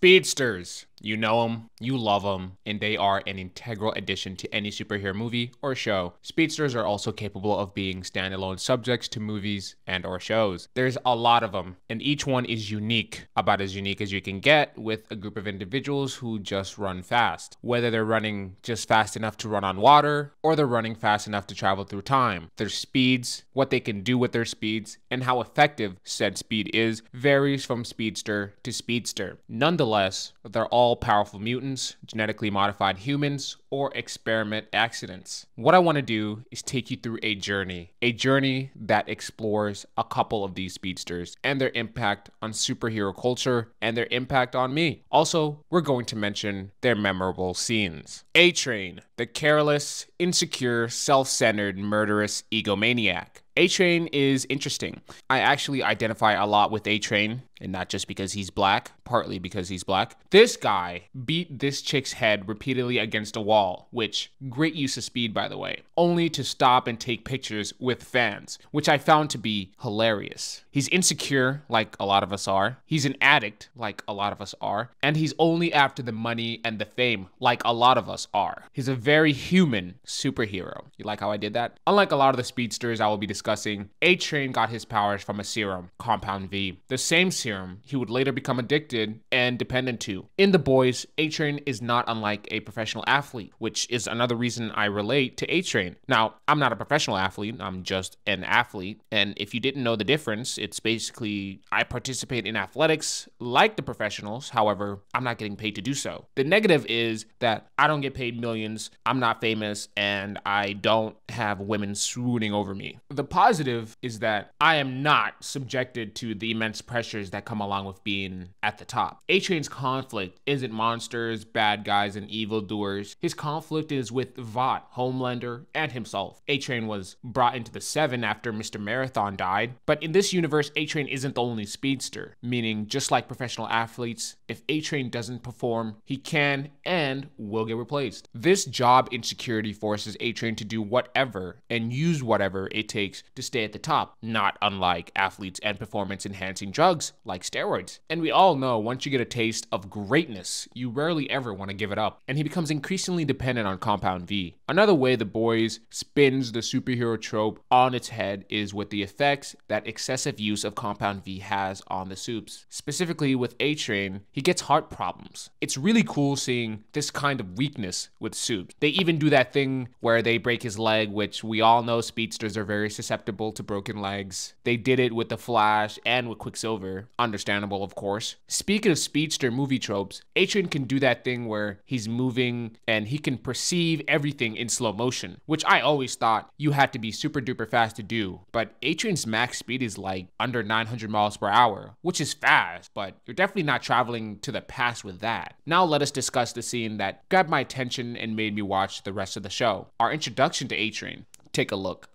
Speedsters. You know them, you love them, and they are an integral addition to any superhero movie or show. Speedsters are also capable of being standalone subjects to movies and or shows. There's a lot of them, and each one is unique, about as unique as you can get, with a group of individuals who just run fast. Whether they're running just fast enough to run on water, or they're running fast enough to travel through time. Their speeds, what they can do with their speeds, and how effective said speed is, varies from speedster to speedster. Nonetheless, they're all powerful mutants, genetically modified humans, or experiment accidents. What I want to do is take you through a journey that explores a couple of these speedsters and their impact on superhero culture and their impact on me. Also, we're going to mention their memorable scenes. A-Train, the careless, insecure, self-centered, murderous egomaniac. A-Train is interesting. I actually identify a lot with A-Train, and not just because he's black, partly because he's black. This guy beat this chick's head repeatedly against a wall, which, great use of speed by the way, only to stop and take pictures with fans, which I found to be hilarious. He's insecure, like a lot of us are. He's an addict, like a lot of us are. And he's only after the money and the fame, like a lot of us are. He's a very human superhero. You like how I did that? Unlike a lot of the speedsters I will be discussing, A-Train got his powers from a serum, Compound V. The same serum he would later become addicted and dependent to. In The Boys, A-Train is not unlike a professional athlete, which is another reason I relate to A-Train. Now, I'm not a professional athlete, I'm just an athlete. And if you didn't know the difference, it's basically I participate in athletics like the professionals, however, I'm not getting paid to do so. The negative is that I don't get paid millions, I'm not famous, and I don't have women swooning over me. The positive is that I am not subjected to the immense pressures that come along with being at the top. A-Train's conflict isn't monsters, bad guys, and evildoers. His conflict is with Vought, Homelander, and himself. A-Train was brought into the Seven after Mr. Marathon died, but in this universe, A-Train isn't the only speedster, meaning just like professional athletes, if A-Train doesn't perform, he can and will get replaced. This job insecurity forces A-Train to do whatever and use whatever it takes to stay at the top, not unlike athletes and performance-enhancing drugs like steroids. And we all know once you get a taste of greatness, you rarely ever want to give it up. And he becomes increasingly dependent on Compound V. Another way The Boys spins the superhero trope on its head is with the effects that excessive use of Compound V has on the soups. Specifically with A-Train, he gets heart problems. It's really cool seeing this kind of weakness with soups. They even do that thing where they break his leg, which we all know speedsters are very susceptible to broken legs. They did it with The Flash and with Quicksilver. Understandable, of course. Speaking of speedster movie tropes, A-Train can do that thing where he's moving and he can perceive everything in slow motion, which I always thought you had to be super duper fast to do. But A-Train's max speed is like under 900 miles per hour, which is fast, but you're definitely not traveling to the past with that. Now let us discuss the scene that grabbed my attention and made me watch the rest of the show. Our introduction to A-Train. Take a look.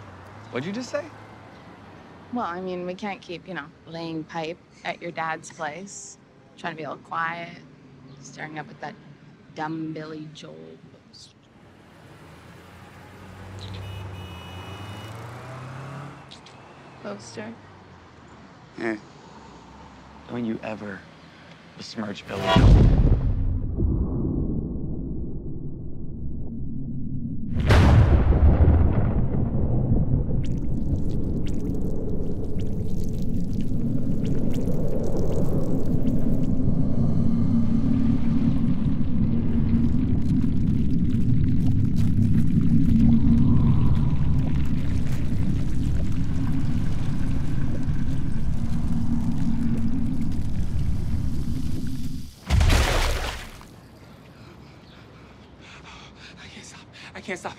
What'd you just say? Well, I mean, we can't keep, you know, laying pipe at your dad's place, trying to be all quiet, staring up at that dumb Billy Joel post. Poster? Eh. Don't you ever besmirch Billy Joel. I can't stop.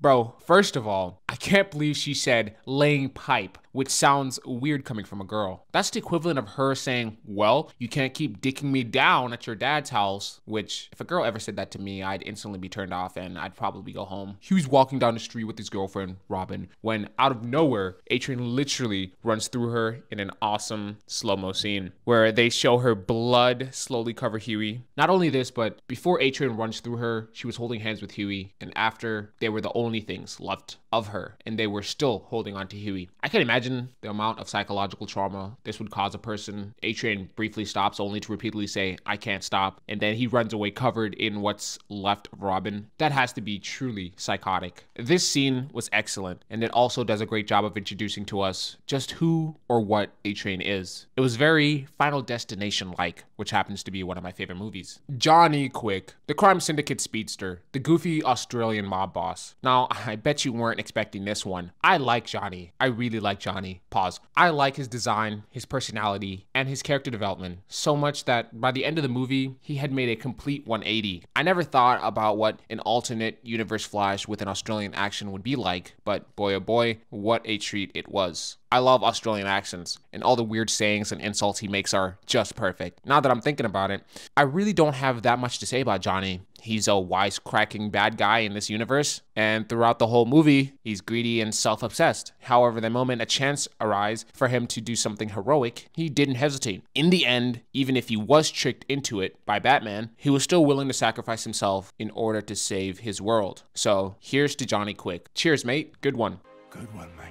Bro, first of all, I can't believe she said laying pipe, which sounds weird coming from a girl. That's the equivalent of her saying, well, you can't keep dicking me down at your dad's house, which if a girl ever said that to me, I'd instantly be turned off and I'd probably go home. He was walking down the street with his girlfriend, Robin, when out of nowhere, A-Train literally runs through her in an awesome slow-mo scene where they show her blood slowly cover Huey. Not only this, but before A-Train runs through her, she was holding hands with Huey, and after, they were the only things left of her, and they were still holding on to Huey. I can imagine imagine the amount of psychological trauma this would cause a person. A-Train briefly stops, only to repeatedly say, I can't stop. And then he runs away covered in what's left of Robin. That has to be truly psychotic. This scene was excellent, and it also does a great job of introducing to us just who or what A-Train is. It was very Final Destination-like, which happens to be one of my favorite movies. Johnny Quick, the crime syndicate speedster, the goofy Australian mob boss. Now, I bet you weren't expecting this one. I like Johnny. I really like Johnny. Pause. I like his design, his personality, and his character development so much that by the end of the movie, he had made a complete 180. I never thought about what an alternate universe Flash with an Australian accent would be like, but boy oh boy, what a treat it was. I love Australian accents, and all the weird sayings and insults he makes are just perfect. Now that I'm thinking about it, I really don't have that much to say about Johnny. He's a wisecracking bad guy in this universe, and throughout the whole movie, he's greedy and self-obsessed. However, the moment a chance arises for him to do something heroic, he didn't hesitate. In the end, even if he was tricked into it by Batman, he was still willing to sacrifice himself in order to save his world. So here's to Johnny Quick. Cheers, mate. Good one. Good one, mate.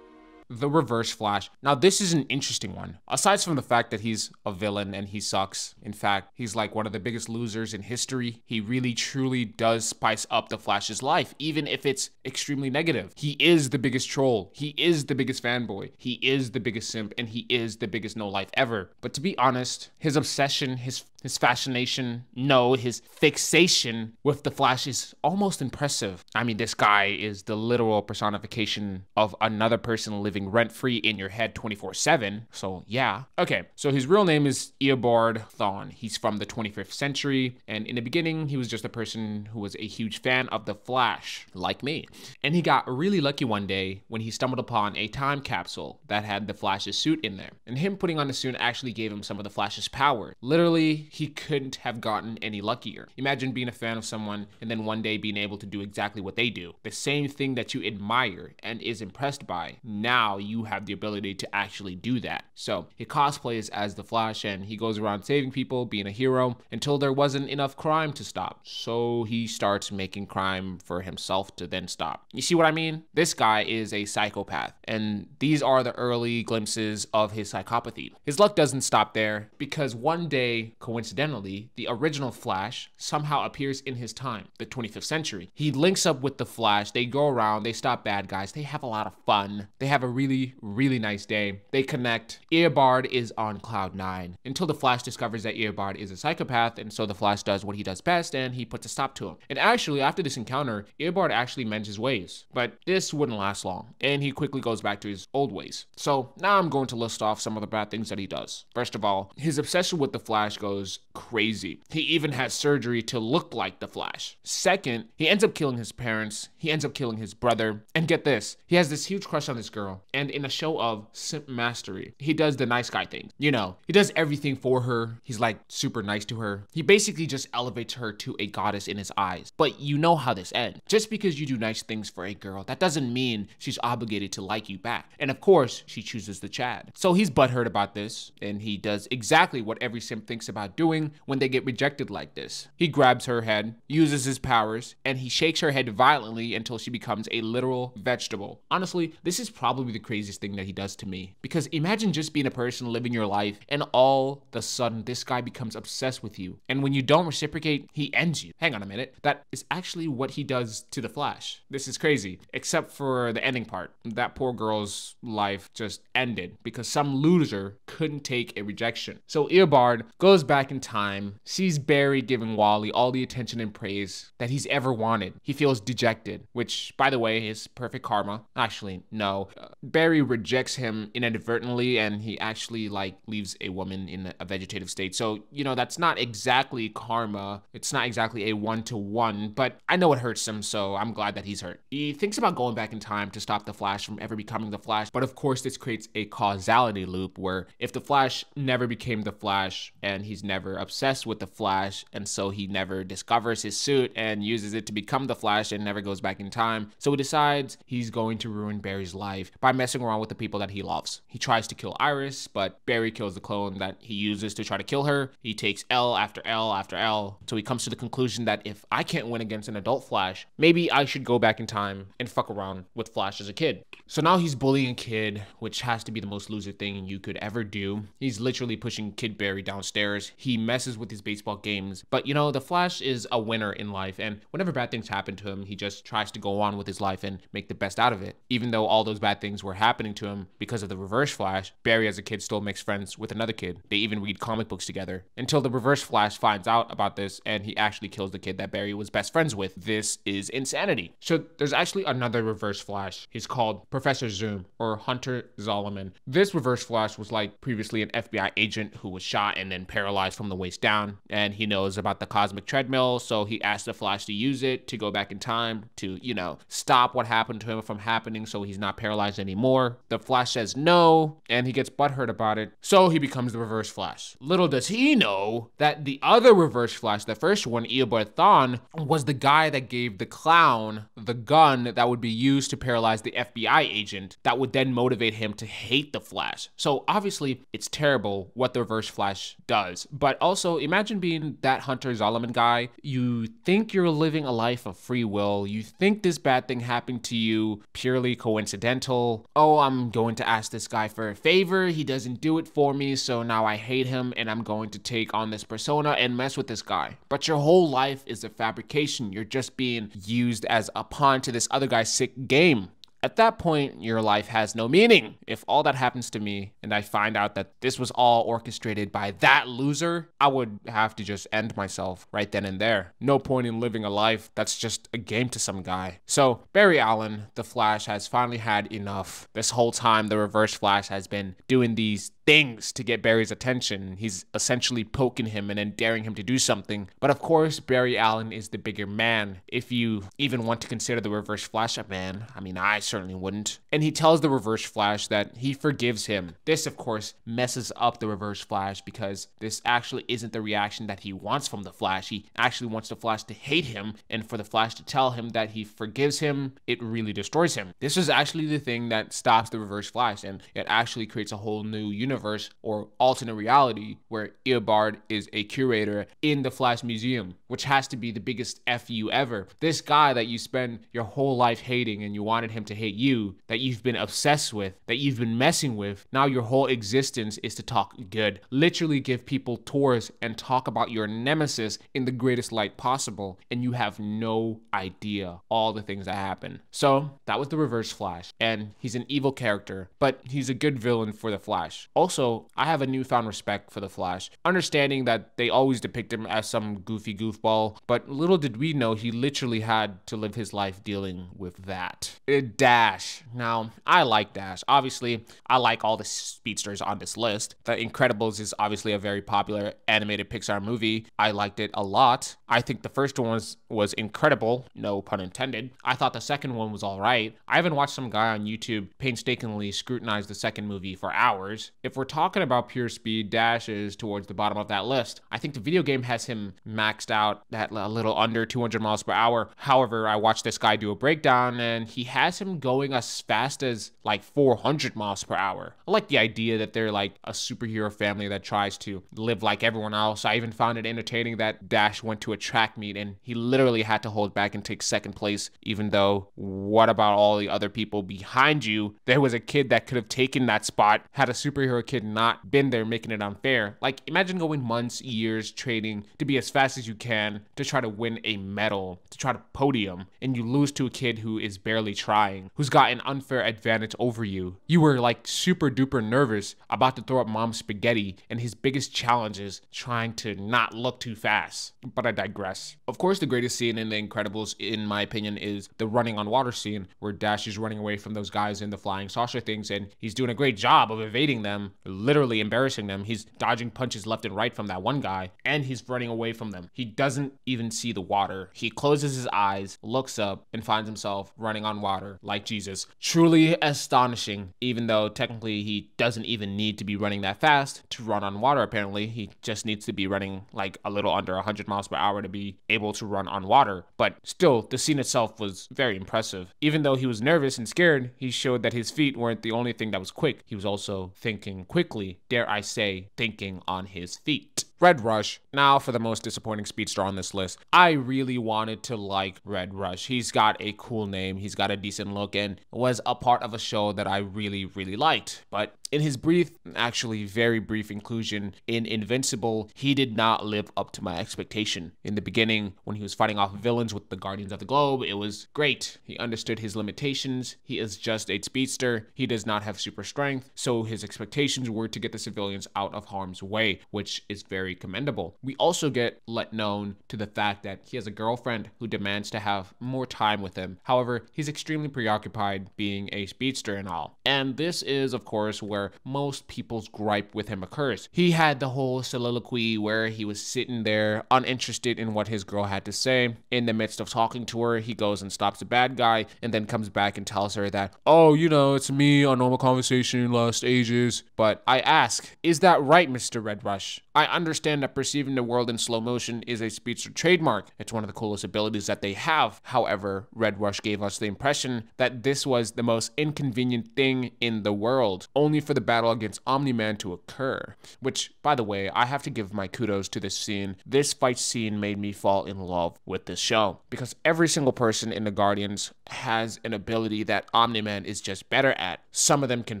The Reverse Flash. Now, this is an interesting one. Aside from the fact that he's a villain and he sucks, in fact, he's like one of the biggest losers in history, he really truly does spice up the Flash's life, even if it's extremely negative. He is the biggest troll, he is the biggest fanboy, he is the biggest simp, and he is the biggest no-life ever. But to be honest, his obsession, his fascination, no, his fixation with the Flash is almost impressive. I mean, this guy is the literal personification of another person living rent-free in your head 24/7, so yeah. Okay, so his real name is Eobard Thawne. He's from the 25th century, and in the beginning, he was just a person who was a huge fan of the Flash, like me. And he got really lucky one day when he stumbled upon a time capsule that had the Flash's suit in there. And him putting on the suit actually gave him some of the Flash's power. Literally, he couldn't have gotten any luckier. Imagine being a fan of someone and then one day being able to do exactly what they do. The same thing that you admire and is impressed by. Now you have the ability to actually do that. So he cosplays as the Flash and he goes around saving people, being a hero, until there wasn't enough crime to stop. So he starts making crime for himself to then stop. You see what I mean? This guy is a psychopath, and these are the early glimpses of his psychopathy. His luck doesn't stop there, because one day, coincidentally, the original Flash somehow appears in his time, the 25th century. He links up with the Flash, they go around, they stop bad guys, they have a lot of fun, they have a really, really nice day, they connect. Eobard is on cloud nine, until the Flash discovers that Eobard is a psychopath, and so the Flash does what he does best, and he puts a stop to him. And actually, after this encounter, Eobard actually mends his ways, but this wouldn't last long, and he quickly goes back to his old ways. So now I'm going to list off some of the bad things that he does. First of all, his obsession with the Flash goes crazy. He even has surgery to look like the Flash. Second, he ends up killing his parents, he ends up killing his brother, and get this, he has this huge crush on this girl, and in a show of simp mastery, he does the nice guy thing. You know, he does everything for her, he's like super nice to her. He basically just elevates her to a goddess in his eyes, but you know how this ends. Just because you do nice things for a girl, that doesn't mean she's obligated to like you back, and of course, she chooses the Chad. So he's butthurt about this, and he does exactly what every simp thinks about doing when they get rejected like this. He grabs her head, uses his powers, and he shakes her head violently until she becomes a literal vegetable. Honestly, this is probably the craziest thing that he does to me, because imagine just being a person living your life and all of a sudden this guy becomes obsessed with you, and when you don't reciprocate, he ends you. Hang on a minute, that is actually what he does to the Flash. This is crazy, except for the ending part. That poor girl's life just ended because some loser couldn't take a rejection. So Eobard goes back in time, sees Barry giving Wally all the attention and praise that he's ever wanted. He feels dejected, which, by the way, is perfect karma. Actually, no. Barry rejects him inadvertently, and he actually, leaves a woman in a vegetative state. So, you know, that's not exactly karma. It's not exactly a one-to-one, but I know it hurts him, so I'm glad that he's hurt. He thinks about going back in time to stop the Flash from ever becoming the Flash, but of course, this creates a causality loop where if the Flash never became the Flash and he's never never obsessed with the Flash, and so he never discovers his suit and uses it to become the Flash and never goes back in time. So he decides he's going to ruin Barry's life by messing around with the people that he loves. He tries to kill Iris, but Barry kills the clone that he uses to try to kill her. He takes L after L after L. So he comes to the conclusion that if I can't win against an adult Flash, maybe I should go back in time and fuck around with Flash as a kid. So now he's bullying a kid, which has to be the most loser thing you could ever do. He's literally pushing Kid Barry downstairs. He messes with his baseball games. But you know, the Flash is a winner in life, and whenever bad things happen to him, he just tries to go on with his life and make the best out of it. Even though all those bad things were happening to him because of the Reverse Flash, Barry as a kid still makes friends with another kid. They even read comic books together until the Reverse Flash finds out about this and he actually kills the kid that Barry was best friends with. This is insanity. So there's actually another Reverse Flash. He's called Professor Zoom, or Hunter Zolomon. This Reverse Flash was like previously an FBI agent who was shot and then paralyzed from the waist down, and he knows about the cosmic treadmill, so he asked the Flash to use it to go back in time to, you know, stop what happened to him from happening so he's not paralyzed anymore. The Flash says no, and he gets butthurt about it, so he becomes the Reverse Flash. Little does he know that the other Reverse Flash, the first one, Eobard Thawne, was the guy that gave the clown the gun that would be used to paralyze the FBI agent that would then motivate him to hate the Flash. So obviously it's terrible what the Reverse Flash does, but also imagine being that Hunter Zolomon guy. You think you're living a life of free will. You think this bad thing happened to you purely coincidental. Oh, I'm going to ask this guy for a favor. He doesn't do it for me, so now I hate him and I'm going to take on this persona and mess with this guy. But your whole life is a fabrication. You're just being used as a pawn to this other guy's sick game. At that point, your life has no meaning. If all that happens to me and I find out that this was all orchestrated by that loser, I would have to just end myself right then and there. No point in living a life that's just a game to some guy. So Barry Allen, the Flash, has finally had enough. This whole time, the Reverse Flash has been doing these things to get Barry's attention. He's essentially poking him and then daring him to do something. But of course, Barry Allen is the bigger man, if you even want to consider the Reverse Flash a man. I mean, I certainly wouldn't. And he tells the Reverse Flash that he forgives him. This, of course, messes up the Reverse Flash because this actually isn't the reaction that he wants from the Flash. He actually wants the Flash to hate him, and for the Flash to tell him that he forgives him, it really destroys him. This is actually the thing that stops the Reverse Flash, and it actually creates a whole new universe or alternate reality where Eobard is a curator in the Flash Museum, which has to be the biggest F you ever. This guy that you spend your whole life hating and you wanted him to hate you, that you've been obsessed with, that you've been messing with, now your whole existence is to talk good. Literally give people tours and talk about your nemesis in the greatest light possible, and you have no idea all the things that happen. So that was the Reverse Flash, and he's an evil character, but he's a good villain for the Flash. Also, I have a newfound respect for the Flash, understanding that they always depict him as some goofy goofball, but little did we know he literally had to live his life dealing with that. Dash. Now, I like Dash. Obviously, I like all the speedsters on this list. The Incredibles is obviously a very popular animated Pixar movie. I liked it a lot. I think the first one was incredible, no pun intended. I thought the second one was all right. I haven't watched some guy on YouTube painstakingly scrutinize the second movie for hours. If we're talking about pure speed, Dash is towards the bottom of that list. I think the video game has him maxed out at a little under 200 miles per hour. However, I watched this guy do a breakdown and he has him going as fast as like 400 miles per hour. I like the idea that they're like a superhero family that tries to live like everyone else. I even found it entertaining that Dash went to a track meet and he literally had to hold back and take second place, even though what about all the other people behind you? There was a kid that could have taken that spot had a superhero kid not been there, making it unfair. Like, imagine going months, years training to be as fast as you can to try to win a medal, to try to podium, and you lose to a kid who is barely trying, who's got an unfair advantage over you. You were like super duper nervous about to throw up mom's spaghetti, and his biggest challenge is trying to not look too fast. But I digress. Of course, the greatest scene in The Incredibles, in my opinion, is the running on water scene where Dash is running away from those guys in the flying saucer things, and he's doing a great job of evading them. them, literally embarrassing them. He's dodging punches left and right from that one guy, and he's running away from them. He doesn't even see the water. He closes his eyes, looks up, and finds himself running on water like Jesus. Truly astonishing, even though technically he doesn't even need to be running that fast to run on water, apparently. He just needs to be running like a little under 100 miles per hour to be able to run on water. But still, the scene itself was very impressive. Even though he was nervous and scared, he showed that his feet weren't the only thing that was quick. He was also thinking quickly, dare I say, thinking on his feet. Red Rush, now for the most disappointing speedster on this list. I really wanted to like Red Rush. He's got a cool name, he's got a decent look, and was a part of a show that I really, really liked. But in his brief, actually very brief inclusion in Invincible, he did not live up to my expectation. In the beginning, when he was fighting off villains with the Guardians of the Globe, it was great. He understood his limitations. He is just a speedster. He does not have super strength. So his expectations were to get the civilians out of harm's way, which is very commendable. We also get let known to the fact that he has a girlfriend who demands to have more time with him. However, he's extremely preoccupied being a speedster and all. And this is, of course, where most people's gripe with him occurs. He had the whole soliloquy where he was sitting there uninterested in what his girl had to say. In the midst of talking to her, he goes and stops a bad guy and then comes back and tells her that, oh, you know, it's me on Normal Conversation, Lost Ages. But I ask, is that right, Mr. Red Rush? I understand that perceiving the world in slow motion is a speedster trademark. It's one of the coolest abilities that they have. However, Red Rush gave us the impression that this was the most inconvenient thing in the world, only for the battle against Omni-Man to occur. Which, by the way, I have to give my kudos to this scene. This fight scene made me fall in love with this show, because every single person in the Guardians has an ability that Omni-Man is just better at. Some of them can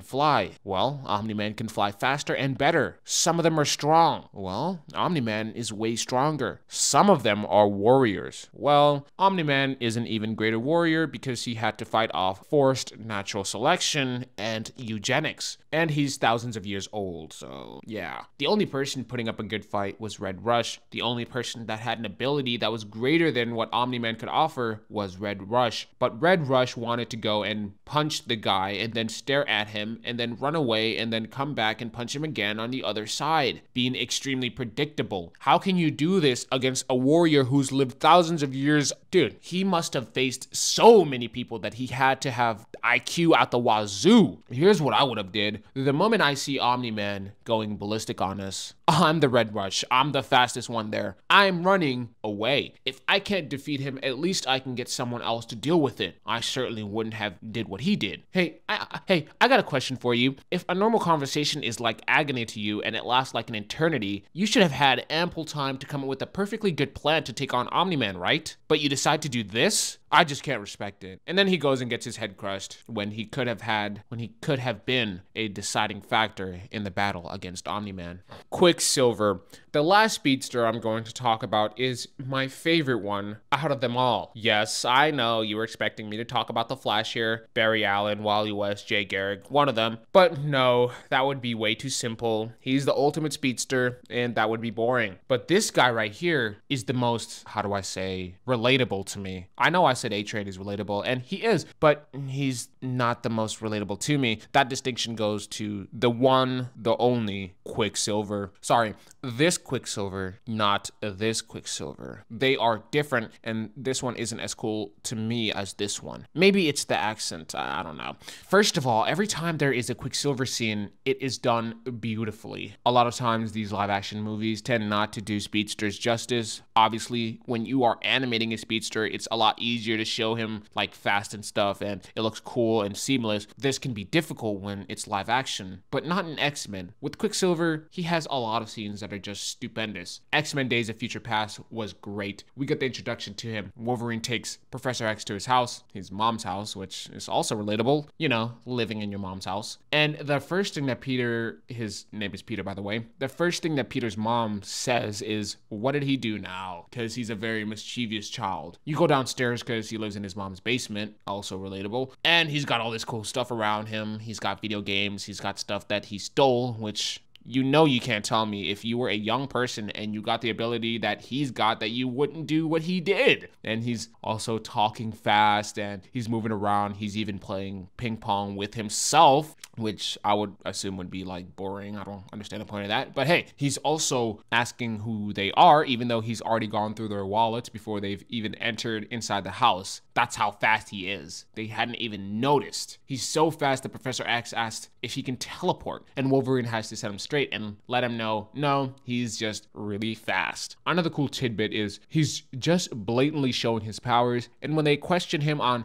fly. Well, Omni-Man can fly faster and better. Some of them are strong. Well, Omni-Man is way stronger. Some of them are warriors. Well, Omni-Man is an even greater warrior because he had to fight off forced natural selection and eugenics. And he's thousands of years old, so yeah. The only person putting up a good fight was Red Rush. The only person that had an ability that was greater than what Omni-Man could offer was Red Rush. But Red Rush wanted to go and punch the guy and then stare at him and then run away and then come back and punch him again on the other side, being extremely predictable. How can you do this against a warrior who's lived thousands of years? Dude, he must have faced so many people that he had to have IQ out the wazoo. Here's what I would have did. The moment I see Omni-Man going ballistic on us, I'm the Red Rush. I'm the fastest one there. I'm running away. If I can't defeat him, at least I can get someone else to deal with it. I certainly wouldn't have did what he did. Hey, I got a question for you. If a normal conversation is like agony to you and it lasts like an eternity, you should have had ample time to come up with a perfectly good plan to take on Omni-Man, right? But you decide to do this? I just can't respect it. And then he goes and gets his head crushed when he could have been a deciding factor in the battle against Omni-Man. Quicksilver. The last speedster I'm going to talk about is my favorite one out of them all. Yes, I know you were expecting me to talk about the Flash here, Barry Allen, Wally West, Jay Garrick, one of them, but no, that would be way too simple. He's the ultimate speedster and that would be boring. But this guy right here is the most, how do I say, relatable to me. I know I said A-Train is relatable, and he is, but he's not the most relatable to me. That distinction goes to the one, the only Quicksilver. Sorry, this Quicksilver, not this Quicksilver. They are different, and this one isn't as cool to me as this one. Maybe it's the accent, I don't know. First of all, every time there is a Quicksilver scene, it is done beautifully. A lot of times these live-action movies tend not to do speedsters justice. Obviously, when you are animating a speedster, it's a lot easier to show him like fast and stuff, and it looks cool and seamless. This can be difficult when it's live action, but not in X-Men. With Quicksilver, he has a lot of scenes that are just stupendous. X-Men Days of Future Past was great. We got the introduction to him. Wolverine takes Professor X to his house, his mom's house, which is also relatable, you know, living in your mom's house. And the first thing that Peter, his name is Peter, by the way, the first thing that Peter's mom says is, what did he do now? Because he's a very mischievous child. You go downstairs because he lives in his mom's basement, also relatable. And he's got all this cool stuff around him. He's got video games, he's got stuff that he stole, which you know, you can't tell me if you were a young person and you got the ability that he's got that you wouldn't do what he did. And he's also talking fast and he's moving around. He's even playing ping pong with himself, which I would assume would be like boring. I don't understand the point of that. But hey, he's also asking who they are, even though he's already gone through their wallets before they've even entered inside the house. That's how fast he is. They hadn't even noticed. He's so fast that Professor X asked if he can teleport, and Wolverine has to set him straight and let him know, no, he's just really fast. Another cool tidbit is he's just blatantly showing his powers, and when they question him on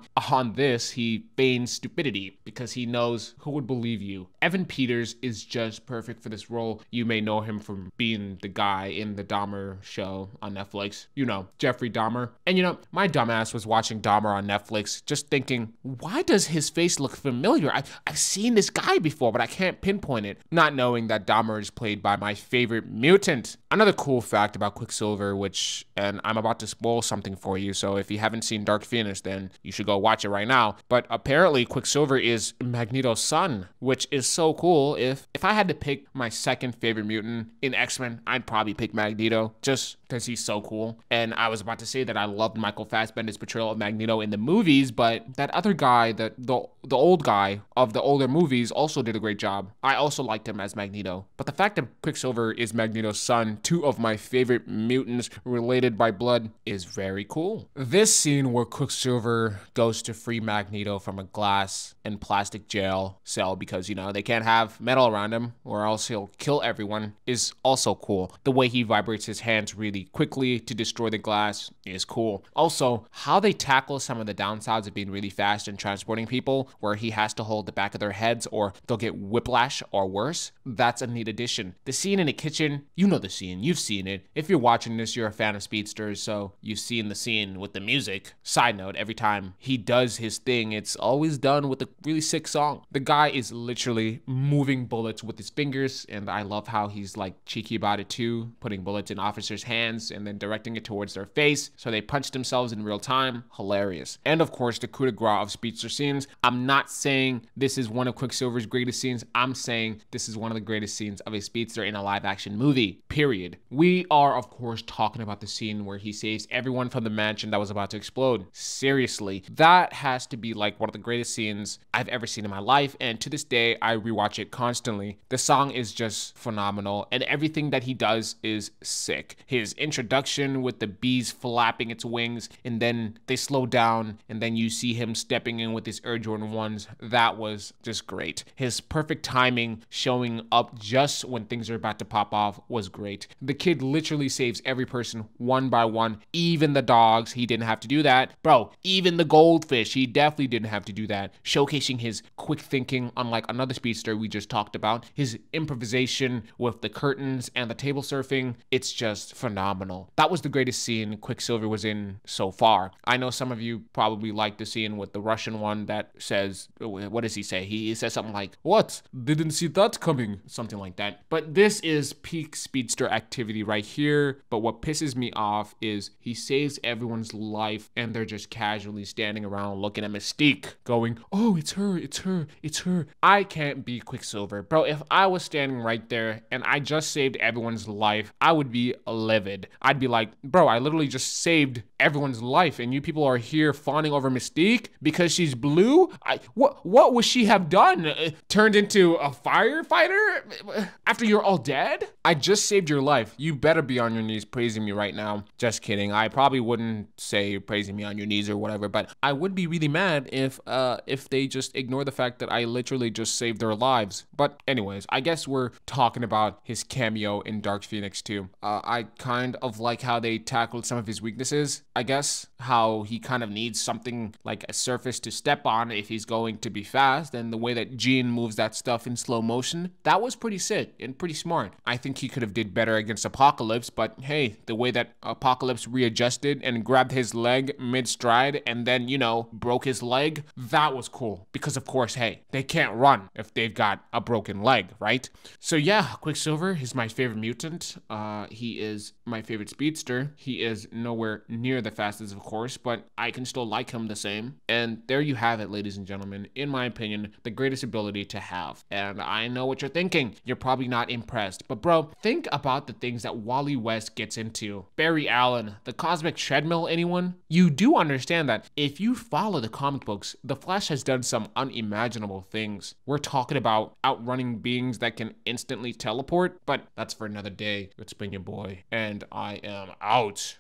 this, he feigns stupidity because he knows who would believe you. Evan Peters is just perfect for this role. You may know him from being the guy in the Dahmer show on Netflix, you know, Jeffrey Dahmer. And you know, my dumbass was watching Dahmer on Netflix just thinking, why does his face look familiar? I've seen this guy before, but I can't pinpoint it, not knowing that Dahmer is played by my favorite mutant. Another cool fact about Quicksilver, which, and I'm about to spoil something for you, so if you haven't seen Dark Phoenix, then you should go watch it right now, but apparently Quicksilver is Magneto's son, which is so cool. If I had to pick my second favorite mutant in X-Men, I'd probably pick Magneto, just because he's so cool. And I was about to say that I loved Michael Fassbender's portrayal of Magneto in the movies, but that other guy, the old guy of the older movies, also did a great job. I also liked him as Magneto. But the fact that Quicksilver is Magneto's son, two of my favorite mutants related by blood, is very cool. This scene where Quicksilver goes to free Magneto from a glass and plastic jail cell because, you know, they can't have metal around him or else he'll kill everyone, is also cool. The way he vibrates his hands really quickly to destroy the glass is cool. Also, how they tackle some of the downsides of being really fast and transporting people, where he has to hold the back of their heads or they'll get whiplash or worse, that's a neat addition. The scene in the kitchen, you know the scene, you've seen it. If you're watching this, you're a fan of Speedsters, so you've seen the scene with the music. Side note, every time he does his thing, it's always done with a really sick song. The guy is literally moving bullets with his fingers, and I love how he's like cheeky about it too, putting bullets in officers' hands and then directing it towards their face, so they punch themselves in real time. Hilarious. And of course, the coup de grace of Speedster scenes. I'm not saying this is one of Quicksilver's greatest scenes. I'm saying this is one of the greatest scenes of a Speedster in a live action movie, period. We are, of course, talking about the scene where he saves everyone from the mansion that was about to explode. Seriously, that has to be like one of the greatest scenes I've ever seen in my life, and to this day, I rewatch it constantly. The song is just phenomenal, and everything that he does is sick. His introduction with the bees flapping its wings, and then they slow down, and then you see him stepping in with his Air Jordan 1s. That was just great. His perfect timing, showing up just when things are about to pop off, was great. The kid literally saves every person one by one, even the dogs. He didn't have to do that. Bro, even the goldfish, he definitely didn't have to do that. Showcasing his quick thinking, unlike another Speedster we just talked about, his improvisation with the curtains and the table surfing, it's just phenomenal. That was the greatest scene Quicksilver was in so far. I know some of you probably like the scene with the Russian one that says, what does he say? He says something like, what? Didn't see that coming? Something like that. But this is peak Speedster activity right here. But what pisses me off is he saves everyone's life and they're just casually standing around looking at Mystique going, oh, it's her, it's her, it's her. I can't be Quicksilver. Bro, if I was standing right there and I just saved everyone's life, I would be livid. I'd be like, bro, I literally just saved everyone's life and you people are here fawning over Mystique because she's blue? What would she have done? Turned into a firefighter after you're all dead? I just saved your life. You better be on your knees praising me right now. Just kidding. I probably wouldn't say praising me on your knees or whatever, but I would be really mad if they just ignore the fact that I literally just saved their lives. But anyways, I guess we're talking about his cameo in Dark Phoenix too. I kind of like how they tackled some of his weaknesses, I guess. How he kind of needs something like a surface to step on if he's going to be fast, and the way that Jean moves that stuff in slow motion, that was pretty sick and pretty smart. I think he could have did did better against Apocalypse, but hey, the way that Apocalypse readjusted and grabbed his leg mid-stride and then, you know, broke his leg, that was cool. Because of course, hey, they can't run if they've got a broken leg, right? So yeah, Quicksilver is my favorite mutant. He is my favorite speedster. He is nowhere near the fastest, of course, but I can still like him the same. And there you have it, ladies and gentlemen. In my opinion, the greatest ability to have. And I know what you're thinking. You're probably not impressed. But bro, think about the things that Wally West gets into. Barry Allen, the cosmic treadmill, anyone? You do understand that if you follow the comic books, the Flash has done some unimaginable things. We're talking about outrunning beings that can instantly teleport, but that's for another day. It's been your boy, and I am out.